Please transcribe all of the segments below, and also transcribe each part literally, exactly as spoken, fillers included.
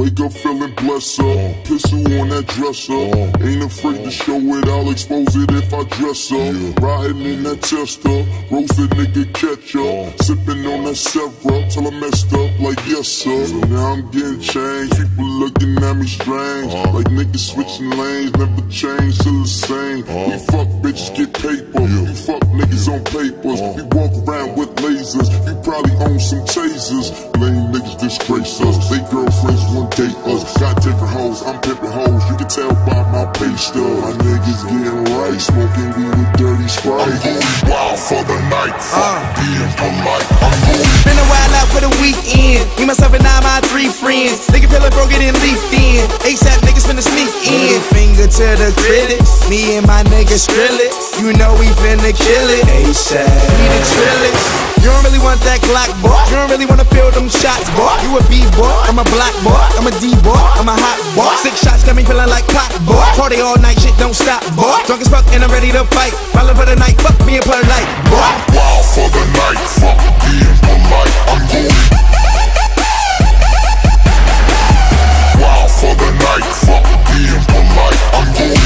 Wake up feeling blessed up. Kiss you on that dresser. Ain't afraid to show it, I'll expose it if I dress up. Riding in that Chester, roasted nigga ketchup. Sipping on that Severa till I messed up like yes sir. So now I'm getting changed, people looking at me strange. Like niggas switching lanes, never change, still the same. We fuck bitches, get paper. You fuck niggas on papers. We walk around with lasers. You probably own some tasers. Lame niggas disgrace us. They girlfriends won't date us. Got different hoes, I'm pimping hoes. You can tell by my pay stub. My niggas getting right, smoking weed with dirty Sprite. I'm going wild for the night, fuck being polite. I'm going been a while out for the weekend. Me, myself, and I, my three friends. Nigga feel like broken and leafed in. A$AP niggas finna sneak in. Finger to the critics. Me and my niggas drill it. You know we finna kill it. A$AP, we the trillers. You don't really want that Glock, boy. You don't really wanna feel them shots, boy. You a B-boy, I'm a black boy. I'm a D-boy, I'm a hot boy. Six shots got me feeling like pop, boy. Party all night, shit don't stop, boy. Drunk as fuck and I'm ready to fight. Ballin' for the night, fuck being polite, boy. I'm wild for the night, fuck being polite. I'm going wild for the night, fuck being polite. I'm going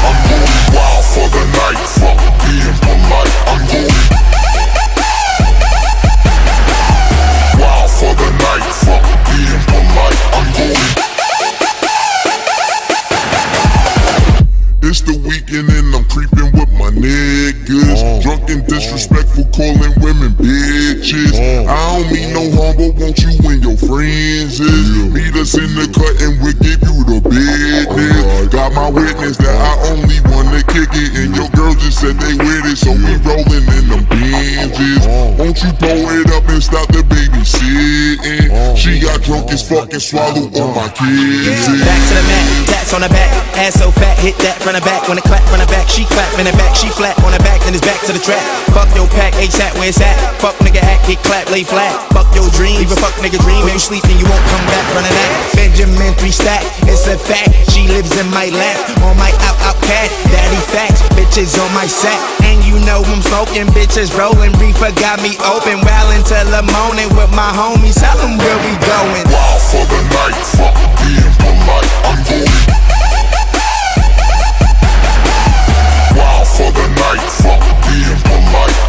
I'm going wild for the night, fuck being polite. I'm going wild for the night, fuck being polite. I'm going. It's the weekend and I'm creeping with my niggas. Drunk and disrespectful, calling women bitches. I don't mean no harm, but want you and your friends is. Meet us in the cut and we'll give you the business. Got my witness that I only wanna kick it, and your girl just said they with it, so we rollin' in them binges. Won't you blow it up and stop the baby sitting? She got drunk as fuck and swallowed all my kids. Back to the mat, tats on the back, ass so fat, hit that from the back. When I clap from the back, she clap in the back, she flat on the back, then it's back to the track. Fuck your pack, A$AP, where it's at? Fuck nigga act, get clap, lay flat. Fuck your dreams, leave a fuck nigga dream. When you sleep and you won't come back, running that Benjamin three stack, it's a fact. She lives in my lap, on my out out cat, daddy facts, bitches on my sack. And you know I'm smoking, bitches rolling, reefer got me open. Wildin' till the morning with my homies, tell them where we going. Wild for the night, fuck being polite. I'm going wild for the night, fuck being polite.